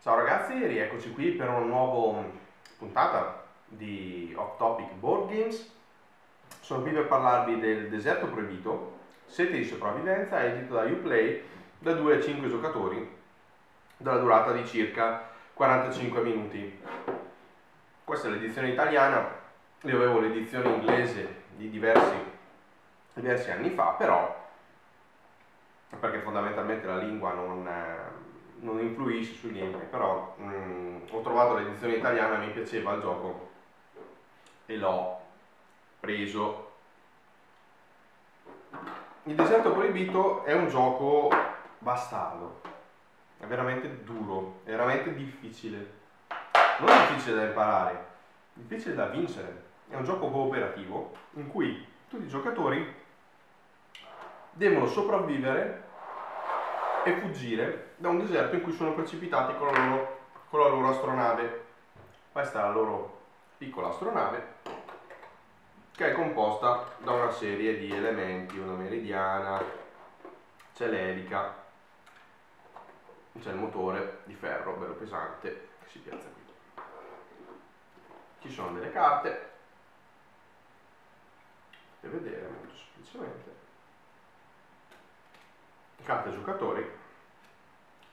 Ciao ragazzi, rieccoci qui per una nuova puntata di Off Topic Board Games. Sono qui per parlarvi del Deserto Proibito, sete di sopravvivenza edito da Uplay da 2 a 5 giocatori, dalla durata di circa 45 minuti. Questa è l'edizione italiana, io avevo l'edizione inglese di diversi anni fa, però perché fondamentalmente la lingua non influisce sui libri, però ho trovato l'edizione italiana, mi piaceva il gioco e l'ho preso. Il Deserto Proibito è un gioco bastardo, è veramente duro, è veramente difficile, non difficile da imparare, difficile da vincere. È un gioco cooperativo in cui tutti i giocatori devono sopravvivere e fuggire da un deserto in cui sono precipitati con la loro astronave. Questa è la loro piccola astronave, che è composta da una serie di elementi: una meridiana, c'è l'elica, c'è il motore di ferro bello pesante che si piazza qui, ci sono delle carte per vedere molto semplicemente, carte giocatori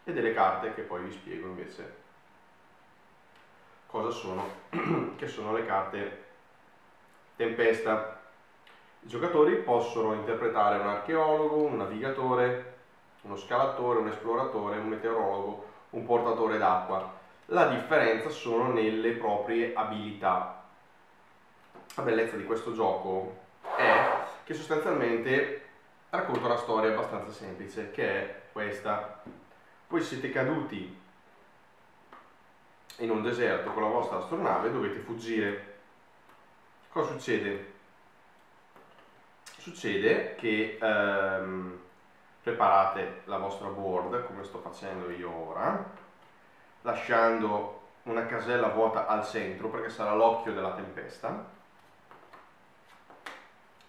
e delle carte che poi vi spiego invece cosa sono, che sono le carte tempesta. I giocatori possono interpretare un archeologo, un navigatore, uno scalatore, un esploratore, un meteorologo, un portatore d'acqua. La differenza sono nelle proprie abilità. La bellezza di questo gioco è che sostanzialmente racconto una storia abbastanza semplice, che è questa: voi siete caduti in un deserto con la vostra astronave e dovete fuggire. Cosa succede? Succede che preparate la vostra board, come sto facendo io ora, lasciando una casella vuota al centro, perché sarà l'occhio della tempesta,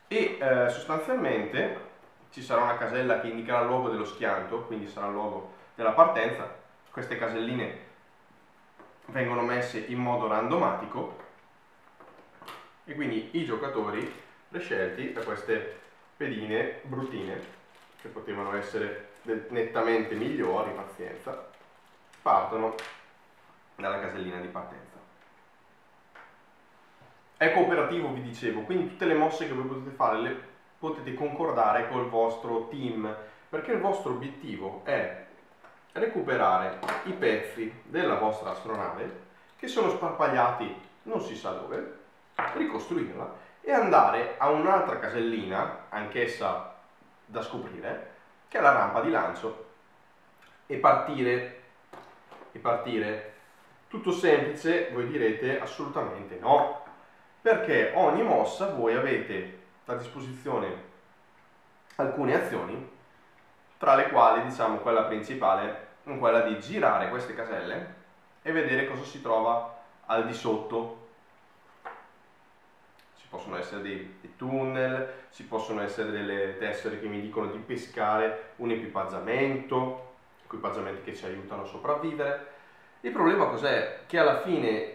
e sostanzialmente ci sarà una casella che indicherà il luogo dello schianto, quindi sarà il luogo della partenza. Queste caselline vengono messe in modo randomatico e quindi i giocatori prescelti da queste pedine bruttine, che potevano essere nettamente migliori, pazienza, partono dalla casellina di partenza. È cooperativo, vi dicevo, quindi tutte le mosse che voi potete fare le potete concordare col vostro team, perché il vostro obiettivo è recuperare i pezzi della vostra astronave che sono sparpagliati non si sa dove, ricostruirla e andare a un'altra casellina, anch'essa da scoprire, che è la rampa di lancio, e partire. Tutto semplice? Voi direte assolutamente no, perché ogni mossa voi avete a disposizione alcune azioni, tra le quali diciamo quella principale, quella di girare queste caselle e vedere cosa si trova al di sotto. Ci possono essere dei tunnel, ci possono essere delle tessere che mi dicono di pescare un equipaggiamento, equipaggiamenti che ci aiutano a sopravvivere. Il problema cos'è? Che alla fine, alla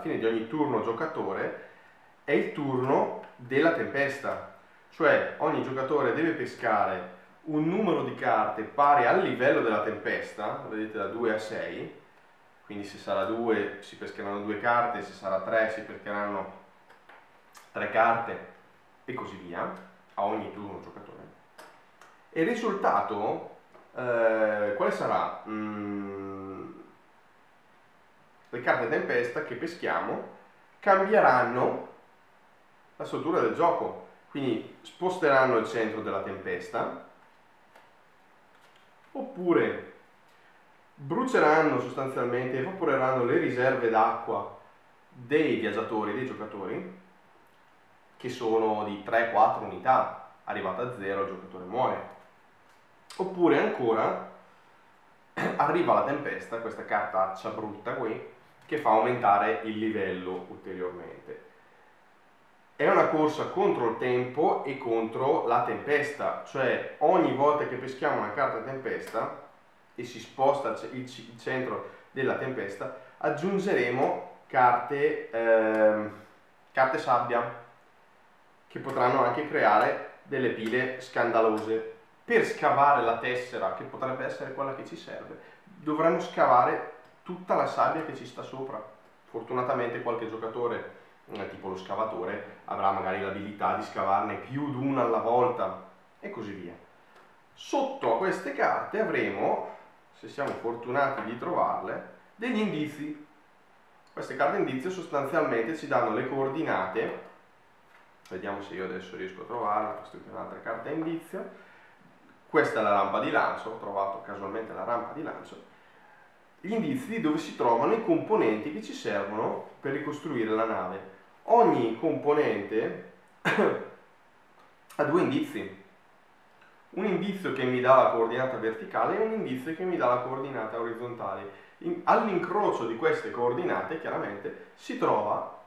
fine di ogni turno giocatore è il turno della tempesta, cioè ogni giocatore deve pescare un numero di carte pari al livello della tempesta, vedete, da 2 a 6, quindi se sarà 2 si pescheranno 2 carte, se sarà 3 si pescheranno 3 carte e così via, a ogni turno giocatore. E il risultato quale sarà? Le carte tempesta che peschiamo cambieranno la struttura del gioco, quindi sposteranno il centro della tempesta, oppure bruceranno sostanzialmente, evaporeranno le riserve d'acqua dei viaggiatori, dei giocatori, che sono di 3-4 unità, arrivata a 0 il giocatore muore. Oppure ancora arriva la tempesta, questa cartaccia brutta qui, che fa aumentare il livello ulteriormente. È una corsa contro il tempo e contro la tempesta, cioè ogni volta che peschiamo una carta tempesta e si sposta il centro della tempesta aggiungeremo carte sabbia che potranno anche creare delle pile scandalose. Per scavare la tessera, che potrebbe essere quella che ci serve, dovremmo scavare tutta la sabbia che ci sta sopra. Fortunatamente qualche giocatore, tipo lo scavatore, avrà magari l'abilità di scavarne più di una alla volta e così via. Sotto a queste carte avremo, se siamo fortunati di trovarle, degli indizi. Queste carte indizio sostanzialmente ci danno le coordinate. Vediamo se io adesso riesco a trovarla. Questa è un'altra carta indizio. Questa è la rampa di lancio, ho trovato casualmente la rampa di lancio. Gli indizi di dove si trovano i componenti che ci servono per ricostruire la nave. Ogni componente ha due indizi. Un indizio che mi dà la coordinata verticale e un indizio che mi dà la coordinata orizzontale. All'incrocio di queste coordinate, chiaramente, si trova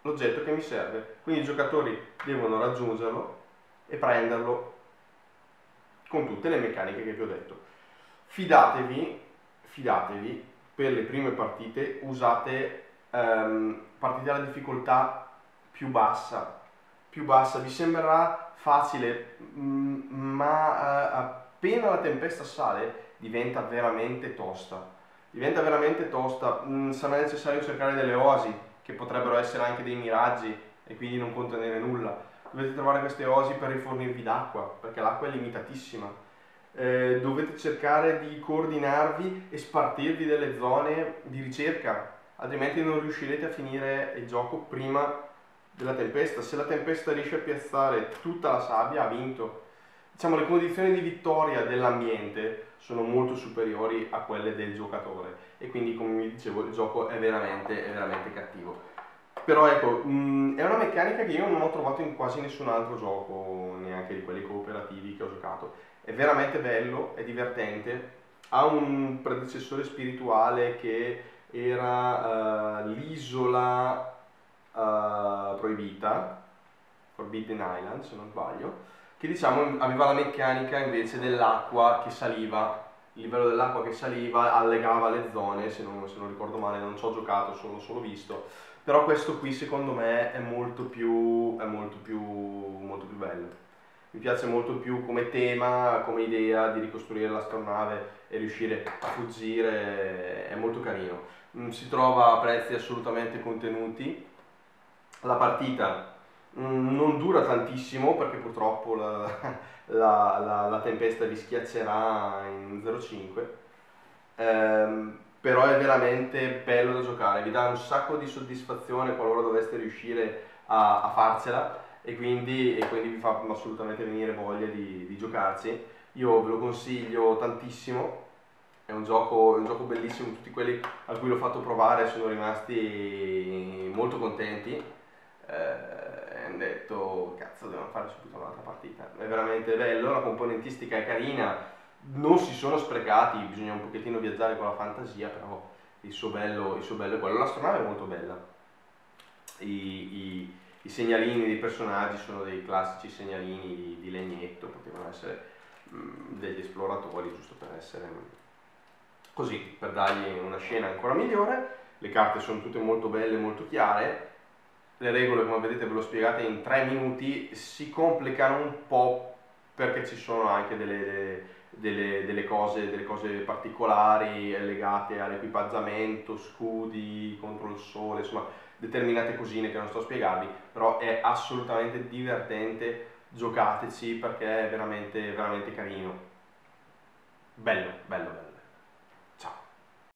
l'oggetto che mi serve. Quindi i giocatori devono raggiungerlo e prenderlo, con tutte le meccaniche che vi ho detto. Fidatevi, per le prime partite usate partite alla difficoltà più bassa, vi sembrerà facile, ma appena la tempesta sale diventa veramente tosta, sarà necessario cercare delle oasi, che potrebbero essere anche dei miraggi e quindi non contenere nulla. Dovete trovare queste oasi per rifornirvi d'acqua, perché l'acqua è limitatissima. Dovete cercare di coordinarvi e spartirvi delle zone di ricerca, altrimenti non riuscirete a finire il gioco prima della tempesta. Se la tempesta riesce a piazzare tutta la sabbia, ha vinto. Diciamo, le condizioni di vittoria dell'ambiente sono molto superiori a quelle del giocatore e quindi, come vi dicevo, il gioco è veramente cattivo. Però ecco, è una meccanica che io non ho trovato in quasi nessun altro gioco, neanche di quelli cooperativi che ho giocato. È veramente bello, è divertente, ha un predecessore spirituale che era l'isola proibita, Forbidden Island se non sbaglio, che diciamo aveva la meccanica invece dell'acqua che saliva. Il livello dell'acqua che saliva allegava le zone, se non ricordo male, non ci ho giocato, l'ho solo visto. Però questo qui secondo me è molto più bello. Mi piace molto più come tema, come idea di ricostruire l'astronave e riuscire a fuggire, è molto carino. Si trova a prezzi assolutamente contenuti. La partita non dura tantissimo perché purtroppo la tempesta vi schiaccerà in 0,5, però è veramente bello da giocare, vi dà un sacco di soddisfazione qualora doveste riuscire a farcela e quindi vi fa assolutamente venire voglia di giocarci. Io ve lo consiglio tantissimo, è un gioco bellissimo, tutti quelli a cui l'ho fatto provare sono rimasti molto contenti. Hanno detto cazzo, dobbiamo fare subito un'altra partita, è veramente bello, la componentistica è carina, non si sono sprecati, bisogna un pochettino viaggiare con la fantasia, però il suo bello è quello. L'astronave è molto bella, i segnalini dei personaggi sono dei classici segnalini di legnetto, potevano essere degli esploratori, giusto per essere così, per dargli una scena ancora migliore. Le carte sono tutte molto belle, molto chiare. Le regole, come vedete, ve lo spiegate in 3 minuti, si complicano un po' perché ci sono anche delle cose particolari legate all'equipaggiamento, scudi contro il sole, insomma determinate cosine che non sto a spiegarvi, però è assolutamente divertente, giocateci perché è veramente carino. Bello.